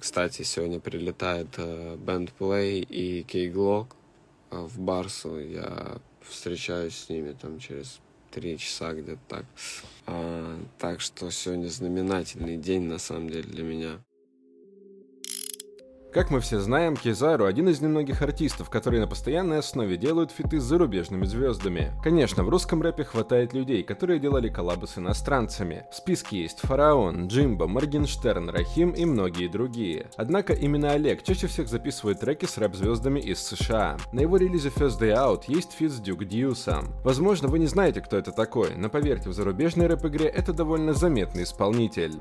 Кстати, сегодня прилетает BandPlay и Key Glock в Барсу. Я встречаюсь с ними там через 3 часа где-то так. Так что сегодня знаменательный день на самом деле для меня. Как мы все знаем, Кизару – один из немногих артистов, которые на постоянной основе делают фиты с зарубежными звездами. Конечно, в русском рэпе хватает людей, которые делали коллабы с иностранцами. В списке есть Фараон, Джимбо, Моргенштерн, Рахим и многие другие. Однако именно Олег чаще всех записывает треки с рэп-звездами из США. На его релизе First Day Out есть фит с Дюк Дьюсом. Возможно, вы не знаете, кто это такой, но поверьте, в зарубежной рэп-игре это довольно заметный исполнитель.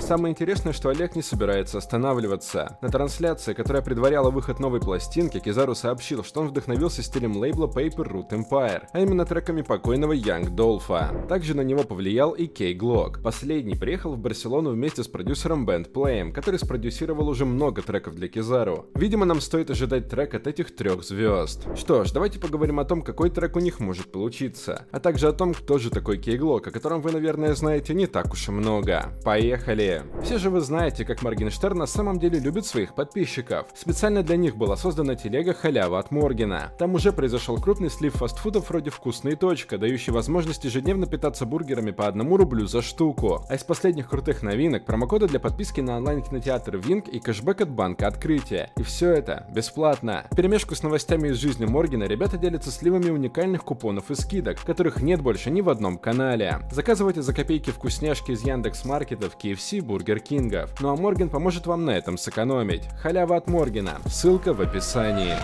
Самое интересное, что Олег не собирается останавливаться. На трансляции, которая предваряла выход новой пластинки, Кизару сообщил, что он вдохновился стилем лейбла Paper Route Empire, а именно треками покойного Young Dolph. Также на него повлиял и Key Glock. Последний приехал в Барселону вместе с продюсером BandPlay, который спродюсировал уже много треков для Кизару. Видимо, нам стоит ожидать трек от этих 3 звезд. Что ж, давайте поговорим о том, какой трек у них может получиться, а также о том, кто же такой Key Glock, о котором вы, наверное, знаете не так уж и много. Поехали! Все же вы знаете, как Моргенштерн на самом деле любит своих подписчиков. Специально для них была создана телега «Халява от Моргена». Там уже произошел крупный слив фастфудов вроде «Вкусные», дающий возможность ежедневно питаться бургерами по 1 рублю за штуку. А из последних крутых новинок — промокоды для подписки на онлайн-кинотеатр «Винк» и кэшбэк от банка «Открытие». И все это бесплатно. В перемешку с новостями из жизни Моргена ребята делятся сливами уникальных купонов и скидок, которых нет больше ни в одном канале. Заказывайте за копейки вкусняшки из Яндекс.Маркета, в KFC, Бургер Кингов. Ну а Морген поможет вам на этом сэкономить. Халява от Моргена. Ссылка в описании.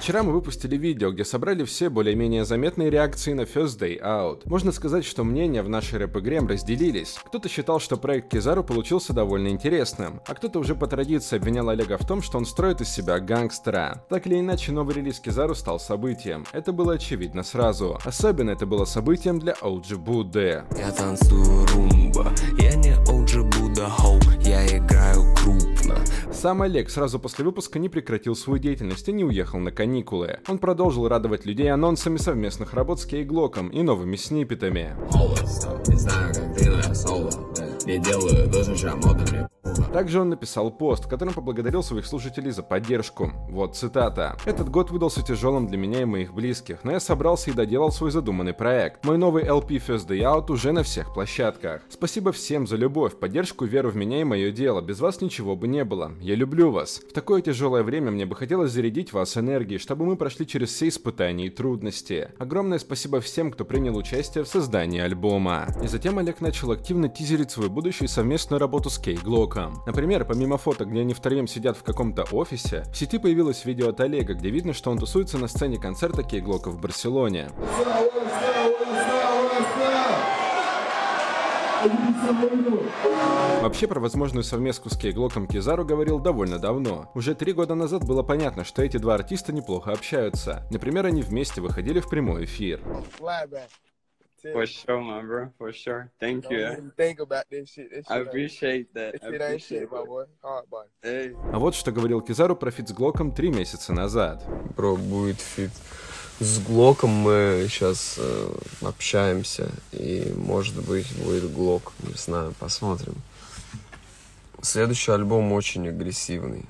Вчера мы выпустили видео, где собрали все более-менее заметные реакции на First Day Out. Можно сказать, что мнения в нашей рэп-игре разделились. Кто-то считал, что проект Кизару получился довольно интересным, а кто-то уже по традиции обвинял Олега в том, что он строит из себя гангстера. Так или иначе, новый релиз Кизару стал событием. Это было очевидно сразу. Особенно это было событием для OG Будды. Я танцую румба, я не OG Будда, хоу, я играю крупно. Сам Олег сразу после выпуска не прекратил свою деятельность и не уехал на каникулы. Он продолжил радовать людей анонсами совместных работ с Key Glock'ом и новыми сниппетами. Также он написал пост, в котором поблагодарил своих слушателей за поддержку. Вот цитата. «Этот год выдался тяжелым для меня и моих близких, но я собрался и доделал свой задуманный проект. Мой новый LP First Day Out уже на всех площадках. Спасибо всем за любовь, поддержку, веру в меня и мое дело. Без вас ничего бы не было. Я люблю вас. В такое тяжелое время мне бы хотелось зарядить вас энергией, чтобы мы прошли через все испытания и трудности. Огромное спасибо всем, кто принял участие в создании альбома». И затем Олег начал активно тизерить свою будущую совместную работу с Key Glock'ом. Например, помимо фото, где они втроем сидят в каком-то офисе, в сети появилось видео от Олега, где видно, что он тусуется на сцене концерта Key Glock'а в Барселоне. Вообще, про возможную совместку с Key Glock'ом Кизару говорил довольно давно. Уже 3 года назад было понятно, что эти 2 артиста неплохо общаются. Например, они вместе выходили в прямой эфир. For sure, my bro. For sure. Thank you. Don't even think about this shit. This shit I appreciate that. This shit ain't shit, my boy. Hard boy. Hey. А вот что говорил Кизару про фит с Глоком 3 месяца назад. Бро, будет фит с Глоком, мы сейчас общаемся, и может быть будет Глок, не знаю, посмотрим. Следующий альбом очень агрессивный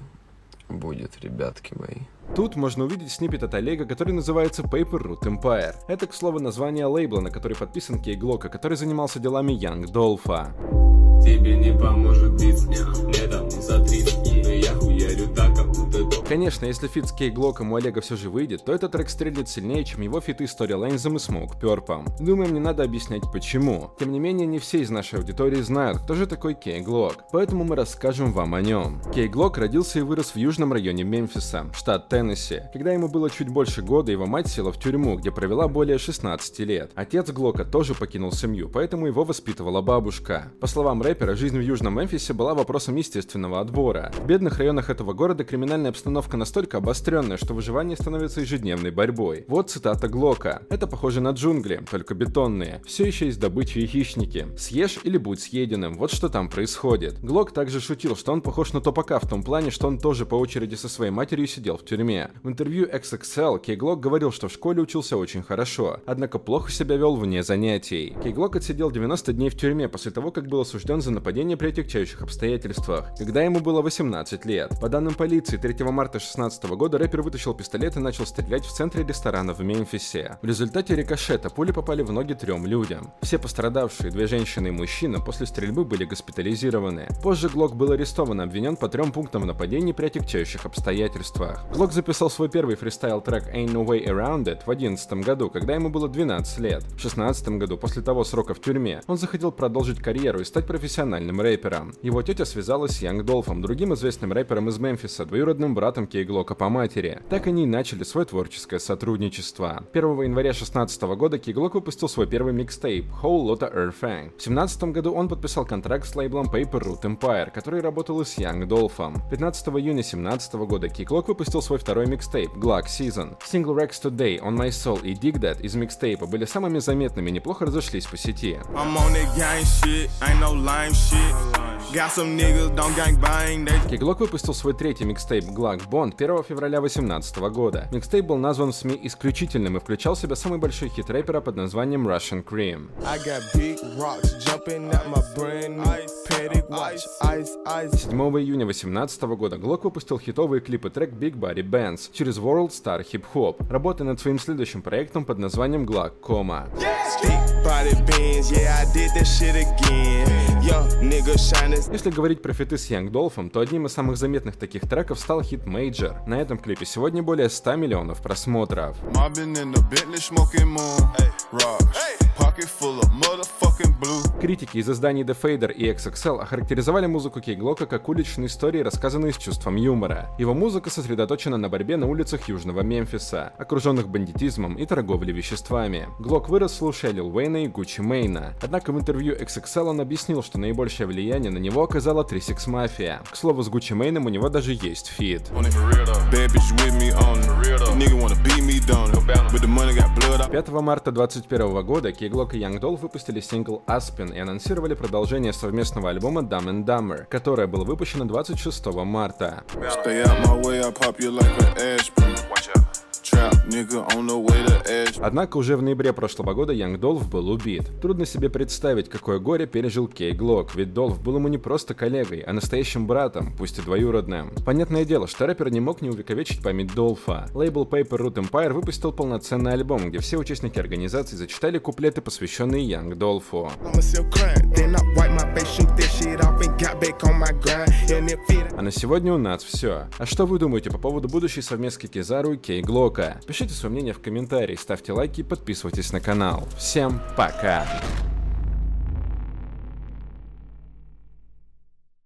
будет, ребятки мои. Тут можно увидеть сниппет от Олега, который называется Paper Route Empire. Это, к слову, название лейбла, на который подписан Key Glock, который занимался делами Young Dolph. Тебе не поможет биться, летом за 30, но я хуярю так, как будто... Конечно, если фит с Key Glock'ом у Олега все же выйдет, то этот трек стрелит сильнее, чем его фиты с Тори Лэнзом и Смоук Пёрпом. Думаем, не надо объяснять почему. Тем не менее, не все из нашей аудитории знают, кто же такой Key Glock, поэтому мы расскажем вам о нем. Key Glock родился и вырос в южном районе Мемфиса, штат Теннесси. Когда ему было чуть больше года, его мать села в тюрьму, где провела более 16 лет. Отец Глока тоже покинул семью, поэтому его воспитывала бабушка. По словам рэпера, рэпера жизнь в Южном Мемфисе была вопросом естественного отбора. В бедных районах этого города криминальная обстановка настолько обостренная, что выживание становится ежедневной борьбой. Вот цитата Глока. «Это похоже на джунгли, только бетонные. Все еще есть добыча и хищники. Съешь или будь съеденным, вот что там происходит». Глок также шутил, что он похож на Тупака в том плане, что он тоже по очереди со своей матерью сидел в тюрьме. В интервью XXL Key Glock говорил, что в школе учился очень хорошо, однако плохо себя вел вне занятий. Key Glock отсидел 90 дней в тюрьме после того, как был осужден за нападение при отягчающих обстоятельствах, когда ему было 18 лет. По данным полиции, 3 марта 2016 года рэпер вытащил пистолет и начал стрелять в центре ресторана в Мемфисе. В результате рикошета пули попали в ноги 3 людям. Все пострадавшие, 2 женщины и мужчина, после стрельбы были госпитализированы. Позже Глок был арестован и обвинен по 3 пунктам нападений при отягчающих обстоятельствах. Глок записал свой первый фристайл-трек Ain't No Way Around It в 2011 году, когда ему было 12 лет. В 2016 году, после того срока в тюрьме, он захотел продолжить карьеру и стать профессиональным рэпером. Его тетя связалась с Young Dolph'ом, другим известным рэпером из Мемфиса, двоюродным братом Key Glock'а по матери. Так они и начали свое творческое сотрудничество. 1 января 2016 года Key Glock выпустил свой первый микстейп Whole Lotta Earth. В 2017 году он подписал контракт с лейблом Paper Route Empire, который работал и с Young Dolph'ом. 15 июня 2017 года Key Glock выпустил свой второй микстейп Glock Season. Сингл «Racks Today on My Soul» и «Dig That» из микстейпа были самыми заметными и неплохо разошлись по сети. Key Glock выпустил свой третий микстейп Glock Bond 1 февраля 2018 года. Микстейп был назван в СМИ исключительным и включал в себя самый большой хит рэпера под названием Russian Cream. Watch, ice, ice. 7 июня 2018 года Glock выпустил хитовые клипы трек Big Body Bands через World Star Hip Hop, работая над своим следующим проектом под названием Glock Coma. Если говорить про фиты с Young Dolph'ом, то одним из самых заметных таких треков стал хит Major. На этом клипе сегодня более 100 миллионов просмотров. Критики из изданий The Fader и XXL охарактеризовали музыку Key Glock'а как уличные истории, рассказанные с чувством юмора. Его музыка сосредоточена на борьбе на улицах Южного Мемфиса, окруженных бандитизмом и торговлей веществами. Glock вырос, слушая Lil Wayne и Gucci Mane. Однако в интервью XXL он объяснил, что наибольшее влияние на него оказала 3Six Mafia. К слову, с Gucci Mane у него даже есть фит. Blood, 5 марта 2021 года Key Glock и Young Dolph выпустили сингл Aspen и анонсировали продолжение совместного альбома Dumb and Dumber, которое было выпущено 26 марта. Однако уже в ноябре прошлого года Young Dolph был убит. Трудно себе представить, какое горе пережил Key Glock, ведь Dolph был ему не просто коллегой, а настоящим братом, пусть и двоюродным. Понятное дело, что рэпер не мог не увековечить память Dolph'а. Лейбл Paper Route Empire выпустил полноценный альбом, где все участники организации зачитали куплеты, посвященные Young Dolph'у. А на сегодня у нас все. А что вы думаете по поводу будущей совместки Кизару и Key Glock? Пишите свое мнение в комментарии, ставьте лайки и подписывайтесь на канал. Всем пока!